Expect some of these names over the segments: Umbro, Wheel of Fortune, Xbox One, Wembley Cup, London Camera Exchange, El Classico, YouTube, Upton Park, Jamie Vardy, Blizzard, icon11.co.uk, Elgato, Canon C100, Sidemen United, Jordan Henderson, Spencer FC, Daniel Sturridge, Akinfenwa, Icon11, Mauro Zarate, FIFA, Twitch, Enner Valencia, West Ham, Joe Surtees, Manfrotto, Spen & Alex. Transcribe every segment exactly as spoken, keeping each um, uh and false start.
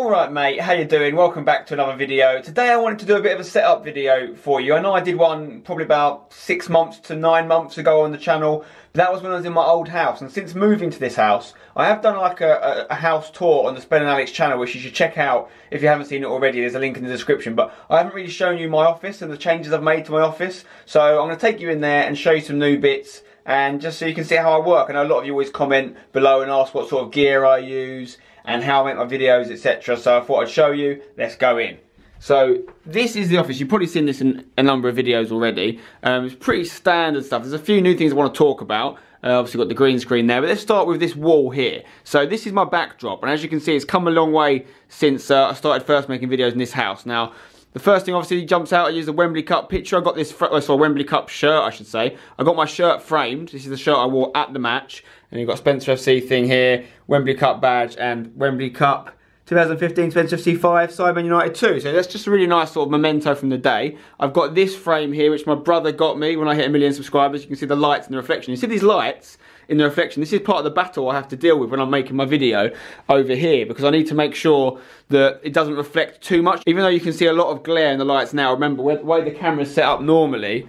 Alright mate, how you doing? Welcome back to another video. Today I wanted to do a bit of a setup video for you. I know I did one probably about six months to nine months ago on the channel, but that was when I was in my old house, and since moving to this house I have done like a, a, a house tour on the Spen and Alex channel, which you should check out if you haven't seen it already. There's a link in the description, but I haven't really shown you my office and the changes I've made to my office, so I'm going to take you in there and show you some new bits and just so you can see how I work. I know a lot of you always comment below and ask what sort of gear I use and how I make my videos, et cetera. So I thought I'd show you. Let's go in. So this is the office. You've probably seen this in a number of videos already. Um, it's pretty standard stuff. There's a few new things I want to talk about. Uh, obviously got the green screen there, but let's start with this wall here. So this is my backdrop, and as you can see, it's come a long way since uh, I started first making videos in this house. Now, the first thing obviously jumps out, I use the Wembley Cup picture. I got this, oh, sorry, Wembley Cup shirt, I should say. I got my shirt framed. This is the shirt I wore at the match. And you've got Spencer F C thing here, Wembley Cup badge, and Wembley Cup twenty fifteen, Spencer F C five, Sidemen United two. So that's just a really nice sort of memento from the day. I've got this frame here, which my brother got me when I hit a million subscribers. You can see the lights in the reflection. You see these lights in the reflection? This is part of the battle I have to deal with when I'm making my video over here, because I need to make sure that it doesn't reflect too much. Even though you can see a lot of glare in the lights now, remember, the way the camera's set up normally,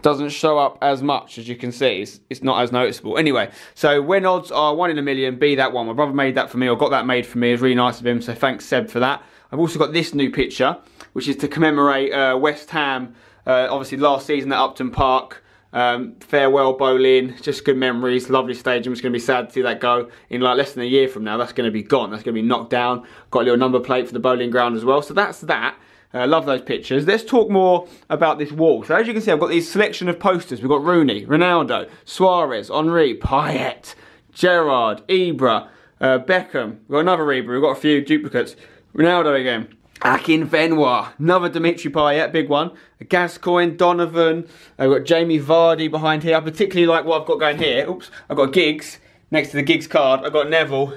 doesn't show up as much, as you can see. It's, it's not as noticeable. Anyway, so when odds are one in a million, be that one. My brother made that for me, or got that made for me. It was really nice of him, so thanks Seb for that. I've also got this new picture, which is to commemorate uh, West Ham, uh, obviously last season at Upton Park. Um, farewell bowling, just good memories, lovely stadium. It's going to be sad to see that go in like less than a year from now. That's going to be gone. That's going to be knocked down. Got a little number plate for the bowling ground as well. So that's that. I uh, love those pictures. Let's talk more about this wall. So as you can see, I've got these selection of posters. We've got Rooney, Ronaldo, Suarez, Henri, Payet, Gerrard, Ibra, uh, Beckham. We've got another Ibra. We've got a few duplicates. Ronaldo again. Akinfenwa, another Dimitri Payet, big one. Gascoigne, Donovan. I've got Jamie Vardy behind here. I particularly like what I've got going here. Oops, I've got Giggs next to the Giggs card. I've got Neville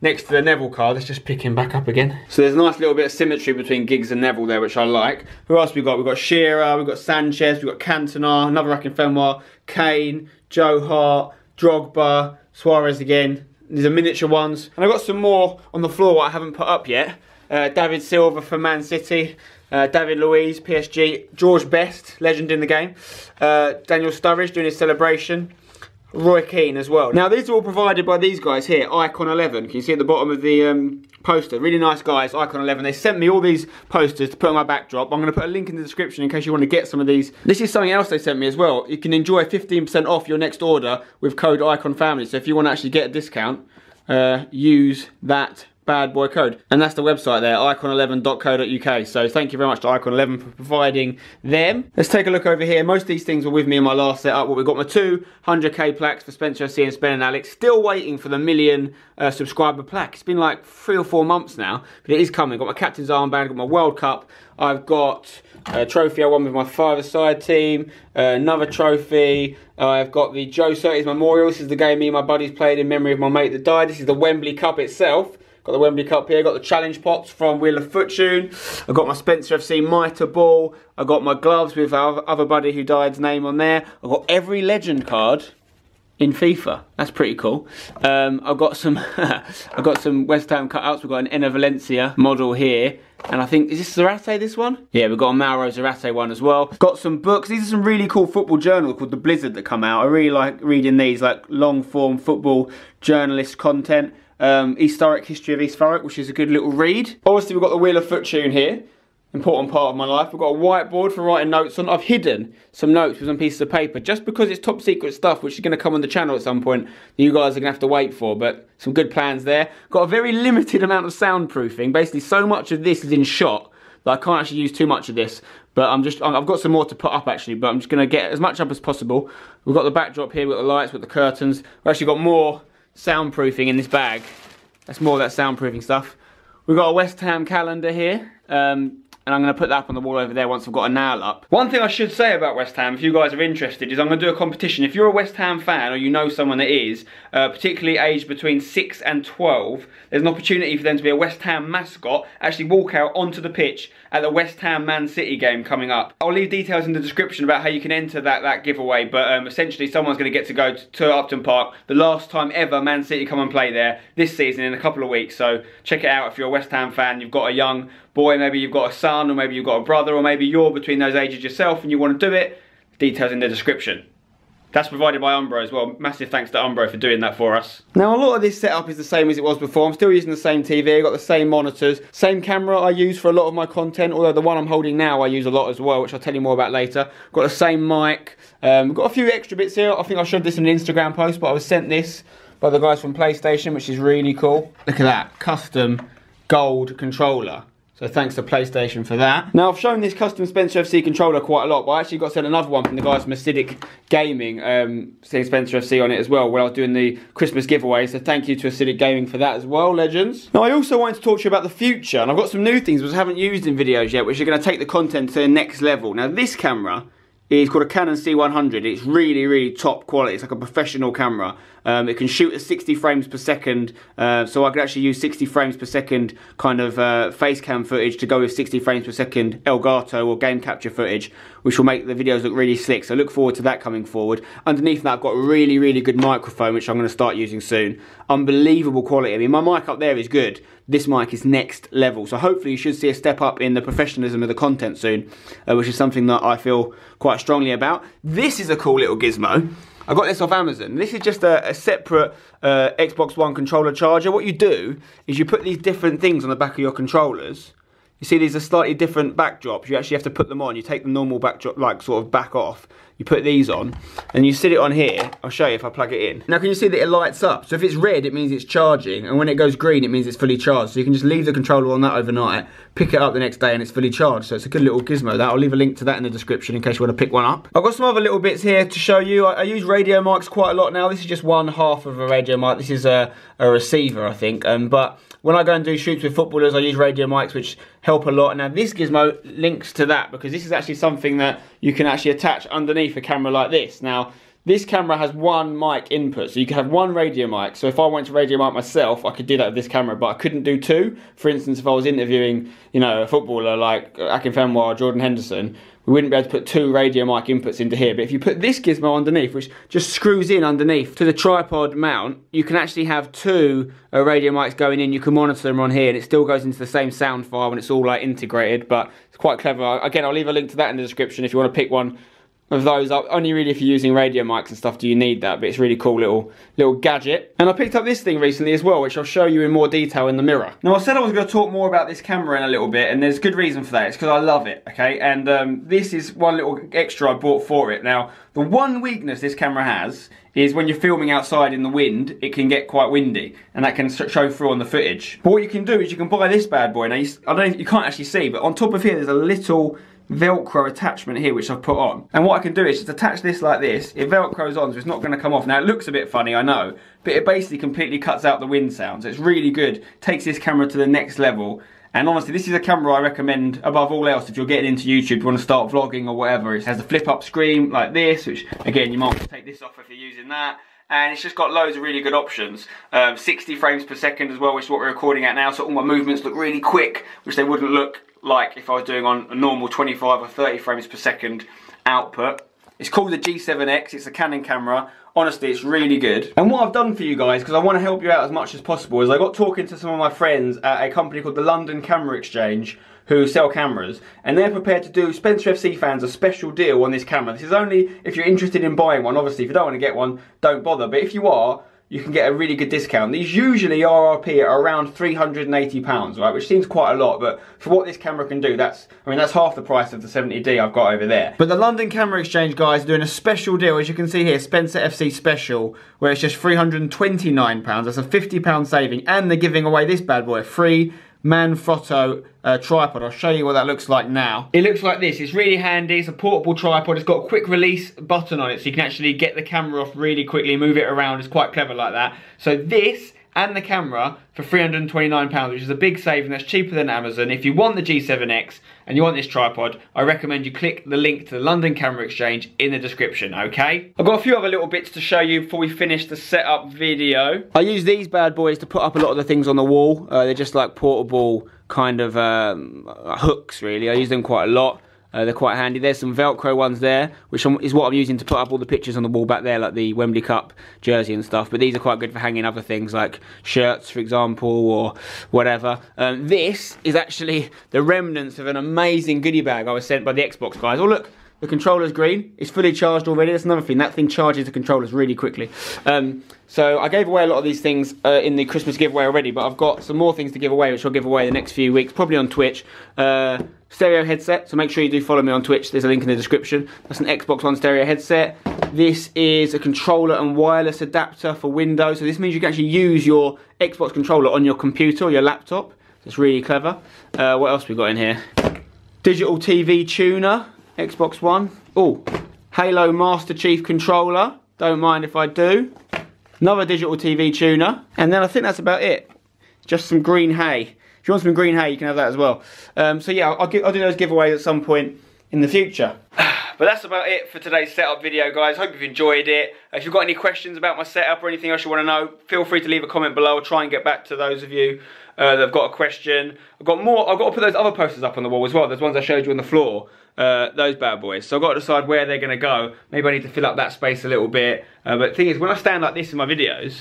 next to the Neville card. Let's just pick him back up again. So there's a nice little bit of symmetry between Giggs and Neville there, which I like. Who else we got? We've got Shearer, we've got Sanchez, we've got Cantona, another Akinfenwa, Kane, Joe Hart, Drogba, Suarez again. These are miniature ones. And I've got some more on the floor I haven't put up yet. Uh, David Silva for Man City, uh, David Luiz, P S G, George Best, legend in the game, uh, Daniel Sturridge doing his celebration, Roy Keane as well. Now these are all provided by these guys here, Icon eleven, can you see at the bottom of the um, poster, really nice guys, Icon eleven, they sent me all these posters to put on my backdrop. I'm going to put a link in the description in case you want to get some of these. This is something else they sent me as well, you can enjoy fifteen percent off your next order with code ICONFAMILY, so if you want to actually get a discount, uh, use that bad boy code. And that's the website there, icon eleven dot co dot U K. So thank you very much to Icon eleven for providing them. Let's take a look over here. Most of these things were with me in my last setup. Well, we've got my two one hundred K plaques for Spencer F C and Spen and Alex. Still waiting for the million uh, subscriber plaque. It's been like three or four months now, but it is coming. Got my captain's armband, got my World Cup. I've got a trophy I won with my five-a-side team, uh, another trophy. Uh, I've got the Joe Surtees Memorial. This is the game me and my buddies played in memory of my mate that died. This is the Wembley Cup itself. Got the Wembley Cup here, got the challenge pots from Wheel of Fortune. I've got my Spencer F C mitre ball. I've got my gloves with our other buddy who died's name on there. I've got every legend card in FIFA. That's pretty cool. Um, I've got some I've got some West Ham cutouts. We've got an Enner Valencia model here. And I think, is this Zarate, this one? Yeah, we've got a Mauro Zarate one as well. Got some books. These are some really cool football journals called the Blizzard that come out. I really like reading these, like long-form football journalist content. Um, historic history of East Thurrock, which is a good little read. Obviously we've got the Wheel of Fortune here, important part of my life. We've got a whiteboard for writing notes on. I've hidden some notes with some pieces of paper just because it's top secret stuff which is going to come on the channel at some point that you guys are going to have to wait for, but some good plans there. Got a very limited amount of soundproofing, basically so much of this is in shot that I can't actually use too much of this. But I'm just, I've got some more to put up actually, but I'm just going to get as much up as possible. We've got the backdrop here, we've got the lights, we've got the curtains. We've actually got more soundproofing in this bag. That's more of that soundproofing stuff. We've got a West Ham calendar here, um, and I'm going to put that up on the wall over there once I've got a nail up. One thing I should say about West Ham, if you guys are interested, is I'm going to do a competition. If you're a West Ham fan or you know someone that is, uh, particularly aged between six and twelve, there's an opportunity for them to be a West Ham mascot, actually walk out onto the pitch at the West Ham Man City game coming up. I'll leave details in the description about how you can enter that, that giveaway, but um, essentially someone's going to get to go to, to Upton Park, the last time ever Man City come and play there, this season in a couple of weeks, so check it out if you're a West Ham fan, you've got a young boy, maybe you've got a son, or maybe you've got a brother, or maybe you're between those ages yourself and you want to do it. Details in the description. That's provided by Umbro as well. Massive thanks to Umbro for doing that for us. Now, a lot of this setup is the same as it was before. I'm still using the same T V, I've got the same monitors, same camera I use for a lot of my content, although the one I'm holding now I use a lot as well, which I'll tell you more about later. Got the same mic, um, got a few extra bits here. I think I showed this in an Instagram post, but I was sent this by the guys from PlayStation, which is really cool. Look at that, custom gold controller. So thanks to PlayStation for that. Now, I've shown this custom Spencer F C controller quite a lot, but I actually got sent another one from the guys from Acidic Gaming, um, seeing Spencer F C on it as well, when I was doing the Christmas giveaway, so thank you to Acidic Gaming for that as well, legends. Now, I also wanted to talk to you about the future, and I've got some new things which I haven't used in videos yet, which are going to take the content to the next level. Now, this camera is called a Canon C one hundred, it's really, really top quality, it's like a professional camera. Um, it can shoot at sixty frames per second, uh, so I could actually use sixty frames per second kind of uh, face cam footage to go with sixty frames per second Elgato or game capture footage, which will make the videos look really slick, so look forward to that coming forward. Underneath that I've got a really, really good microphone, which I'm going to start using soon. Unbelievable quality. I mean, my mic up there is good, this mic is next level, so hopefully you should see a step up in the professionalism of the content soon, uh, which is something that I feel quite strongly about. This is a cool little gizmo. I got this off Amazon. This is just a, a separate uh, Xbox One controller charger. What you do is you put these different things on the back of your controllers. You see these are slightly different backdrops. You actually have to put them on. You take the normal backdrop, like sort of back off. You put these on and you sit it on here. I'll show you if I plug it in. Now, can you see that it lights up? So if it's red, it means it's charging. And when it goes green, it means it's fully charged. So you can just leave the controller on that overnight, pick it up the next day and it's fully charged. So it's a good little gizmo that. I'll leave a link to that in the description in case you want to pick one up. I've got some other little bits here to show you. I, I use radio mics quite a lot now. This is just one half of a radio mic. This is a, a receiver, I think. Um, but when I go and do shoots with footballers, I use radio mics, which help a lot. Now, this gizmo links to that because this is actually something that you can actually attach underneath a camera like this. Now, this camera has one mic input, so you can have one radio mic. So if I went to radio mic myself, I could do that with this camera, but I couldn't do two. For instance, if I was interviewing, you know, a footballer like Akinfenwa or Jordan Henderson, we wouldn't be able to put two radio mic inputs into here. But if you put this gizmo underneath, which just screws in underneath to the tripod mount, you can actually have two uh, radio mics going in. You can monitor them on here and it still goes into the same sound file and it's all like integrated, but it's quite clever. Again, I'll leave a link to that in the description if you want to pick one of those up. Only really if you're using radio mics and stuff do you need that, but it's really cool little little gadget. And I picked up this thing recently as well, which I'll show you in more detail in the mirror. Now, I said I was going to talk more about this camera in a little bit, and there's good reason for that. It's because I love it, okay? And um, this is one little extra I bought for it. Now, the one weakness this camera has is when you're filming outside in the wind, it can get quite windy, and that can show through on the footage. But what you can do is you can buy this bad boy. Now, you, I don't, you can't actually see, but on top of here, there's a little Velcro attachment here which I've put on, and what I can do is just attach this like this. It velcros on, so it's not going to come off. Now, it looks a bit funny, I know, but it basically completely cuts out the wind sounds. It's really good, takes this camera to the next level. And honestly, this is a camera I recommend above all else if you're getting into YouTube, you want to start vlogging or whatever. It has a flip up screen like this, which again, you might want to take this off if you're using that. And it's just got loads of really good options. Um, sixty frames per second as well, which is what we're recording at now, so all my movements look really quick, which they wouldn't look like if I was doing on a normal twenty-five or thirty frames per second output. It's called the G seven X, it's a Canon camera. Honestly, it's really good. And what I've done for you guys, because I want to help you out as much as possible, is I got talking to some of my friends at a company called the London Camera Exchange, who sell cameras, and they're prepared to do Spencer F C fans a special deal on this camera. This is only if you're interested in buying one. Obviously, if you don't want to get one, don't bother, but if you are, you can get a really good discount. These usually R R P are around three hundred and eighty pounds, right? Which seems quite a lot, but for what this camera can do, that's, I mean, that's half the price of the seventy D I've got over there. But the London Camera Exchange guys are doing a special deal, as you can see here, Spencer F C Special, where it's just three hundred and twenty-nine pounds. That's a fifty pound saving, and they're giving away this bad boy, free Manfrotto uh, tripod. I'll show you what that looks like now. It looks like this. It's really handy. It's a portable tripod. It's got a quick release button on it, so you can actually get the camera off really quickly, move it around. It's quite clever like that. So this and the camera for three hundred and twenty-nine pounds, which is a big save, and that's cheaper than Amazon. If you want the G seven X and you want this tripod, I recommend you click the link to the London Camera Exchange in the description, okay? I've got a few other little bits to show you before we finish the setup video. I use these bad boys to put up a lot of the things on the wall. Uh, they're just like portable kind of um, hooks, really. I use them quite a lot. Uh, they're quite handy. There's some Velcro ones there, which is what I'm using to put up all the pictures on the wall back there, like the Wembley Cup jersey and stuff. But these are quite good for hanging other things, like shirts, for example, or whatever. Um, this is actually the remnants of an amazing goodie bag I was sent by the Xbox guys. Oh, look, the controller's green. It's fully charged already. That's another thing. That thing charges the controllers really quickly. Um, so I gave away a lot of these things uh, in the Christmas giveaway already, but I've got some more things to give away, which I'll give away the next few weeks, probably on Twitch. Uh... Stereo headset, so make sure you do follow me on Twitch. There's a link in the description. That's an Xbox One stereo headset. This is a controller and wireless adapter for Windows. So this means you can actually use your Xbox controller on your computer or your laptop. That's really clever. Uh, what else we got in here? Digital T V tuner, Xbox One. Oh, Halo Master Chief controller. Don't mind if I do. Another digital T V tuner. And then I think that's about it. Just some green hay. If you want some green hair, you can have that as well. Um, so yeah, I'll, give, I'll do those giveaways at some point in the future. But that's about it for today's setup video, guys. Hope you've enjoyed it. If you've got any questions about my setup or anything else you want to know, feel free to leave a comment below. I'll try and get back to those of you uh, that have got a question. I've got more. I've got to put those other posters up on the wall as well. Those ones I showed you on the floor. Uh, those bad boys. So I've got to decide where they're going to go. Maybe I need to fill up that space a little bit. Uh, but the thing is, when I stand like this in my videos,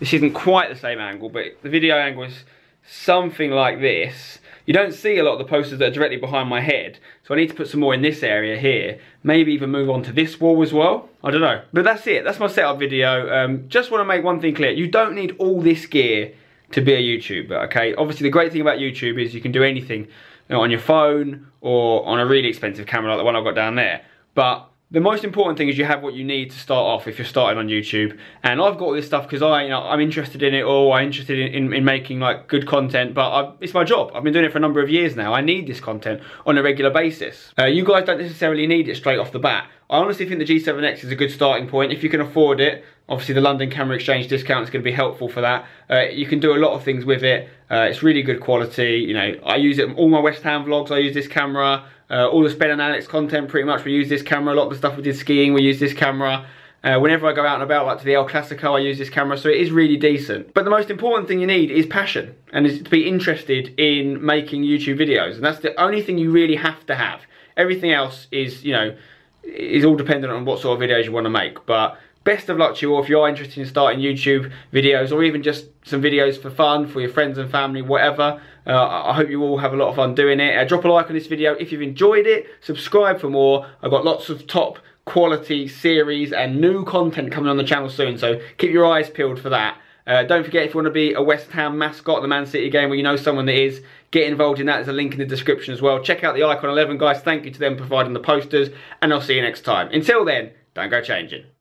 this isn't quite the same angle, but the video angle is something like this. You don't see a lot of the posters that are directly behind my head, so I need to put some more in this area here, maybe even move on to this wall as well. I don't know, but that's it. That's my setup video. Um, just want to make one thing clear: you don't need all this gear to be a YouTuber, okay? Obviously the great thing about YouTube is you can do anything, you know, on your phone or on a really expensive camera like the one I've got down there, but the most important thing is you have what you need to start off if you're starting on YouTube. And I've got all this stuff because I, you know, I'm interested in it all. I'm interested in, in, in making like good content, but I've, it's my job. I've been doing it for a number of years now. I need this content on a regular basis. Uh, you guys don't necessarily need it straight off the bat. I honestly think the G seven X is a good starting point. If you can afford it, obviously the London Camera Exchange discount is going to be helpful for that. Uh, you can do a lot of things with it. Uh, it's really good quality. You know, I use it in all my West Ham vlogs. I use this camera. Uh, all the Spen and Alex content, pretty much, we use this camera. A lot of the stuff we did skiing, we use this camera. Uh, whenever I go out and about, like to the El Classico, I use this camera, so it is really decent. But the most important thing you need is passion, and is to be interested in making YouTube videos, and that's the only thing you really have to have. Everything else is, you know, is all dependent on what sort of videos you want to make, but best of luck to you all if you are interested in starting YouTube videos or even just some videos for fun, for your friends and family, whatever. Uh, I hope you all have a lot of fun doing it. Uh, drop a like on this video if you've enjoyed it. Subscribe for more. I've got lots of top quality series and new content coming on the channel soon, so keep your eyes peeled for that. Uh, don't forget, if you want to be a West Ham mascot, the Man City game, where you know someone that is, get involved in that. There's a link in the description as well. Check out the Icon eleven guys. Thank you to them for providing the posters, and I'll see you next time. Until then, don't go changing.